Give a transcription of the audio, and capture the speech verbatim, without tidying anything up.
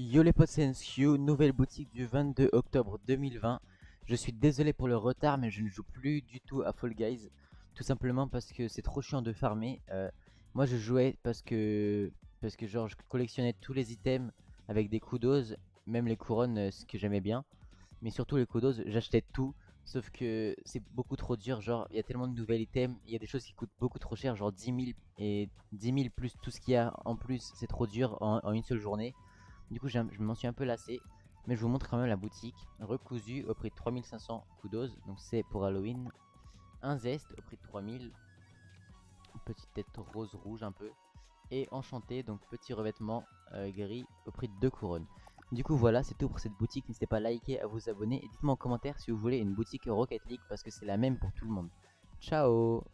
Yo les potes, c'est Endskew, nouvelle boutique du vingt-deux octobre deux mille vingt. Je suis désolé pour le retard, mais je ne joue plus du tout à Fall Guys. Tout simplement parce que c'est trop chiant de farmer. Euh, moi je jouais parce que parce que genre je collectionnais tous les items avec des coups d'ose, même les couronnes, ce que j'aimais bien. Mais surtout les coups d'ose, j'achetais tout. Sauf que c'est beaucoup trop dur, genre il y a tellement de nouvelles items, il y a des choses qui coûtent beaucoup trop cher, genre dix mille et dix mille plus tout ce qu'il y a en plus, c'est trop dur en, en une seule journée. Du coup je m'en suis un peu lassé, mais je vous montre quand même la boutique, recousue au prix de trois mille cinq cents kudos, donc c'est pour Halloween. Un zeste au prix de trois mille, petite tête rose rouge un peu, et enchanté, donc petit revêtement euh, gris au prix de deux couronnes. Du coup voilà, c'est tout pour cette boutique, n'hésitez pas à liker, à vous abonner et dites-moi en commentaire si vous voulez une boutique Rocket League parce que c'est la même pour tout le monde. Ciao!